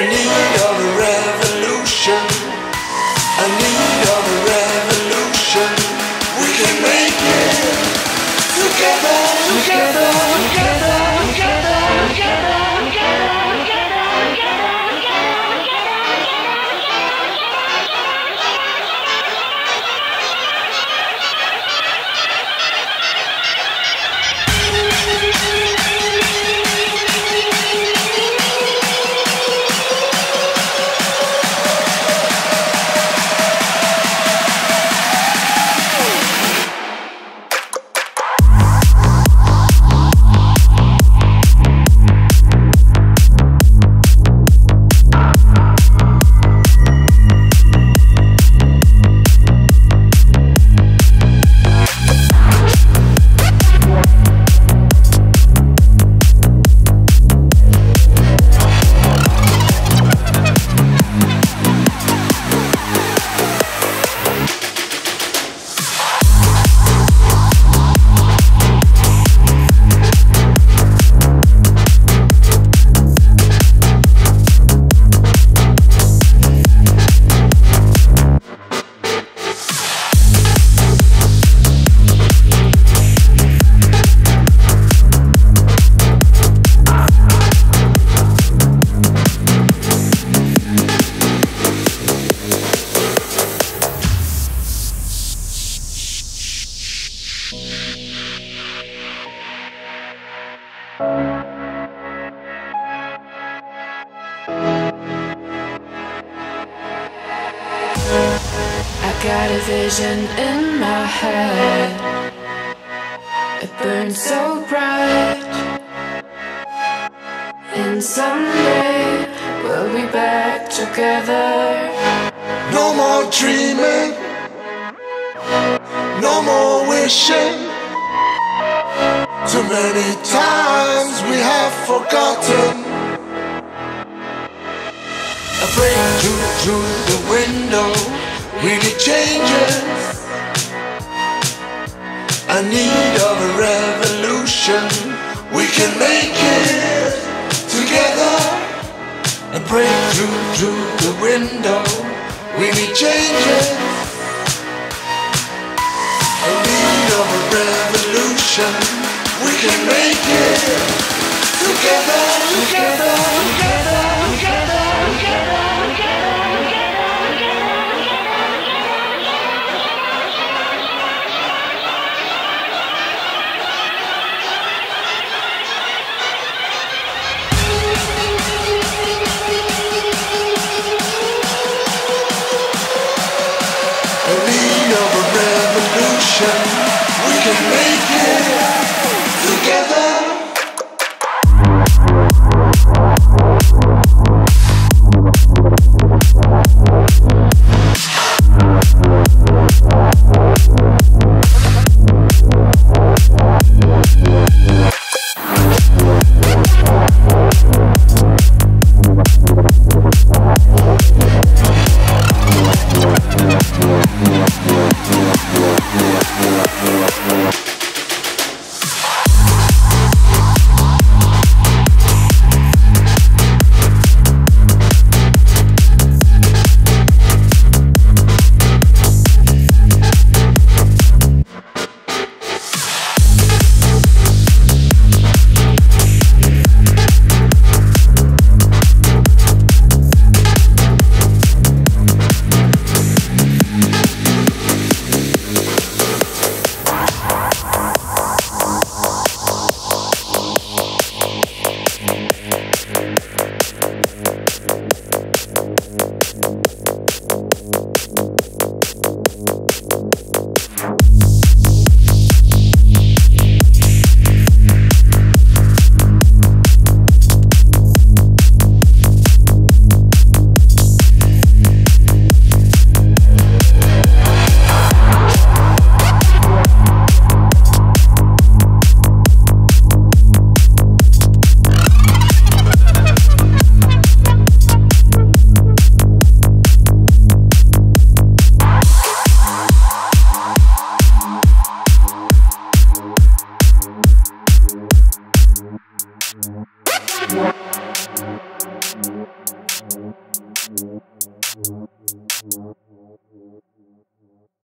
I need of a revolution. I need of a revolution. We can make it together, together, together, together, together. I got a vision in my head, it burns so bright, and someday we'll be back together. No more dreaming, no more wishing. Too many times we have forgotten. I break through the window, really changes. I need of a revolution. We can make it together. I break through the window, really changes. I need of a revolution. We can make it together, together, together, together, together. A need of a revolution. We can make it together.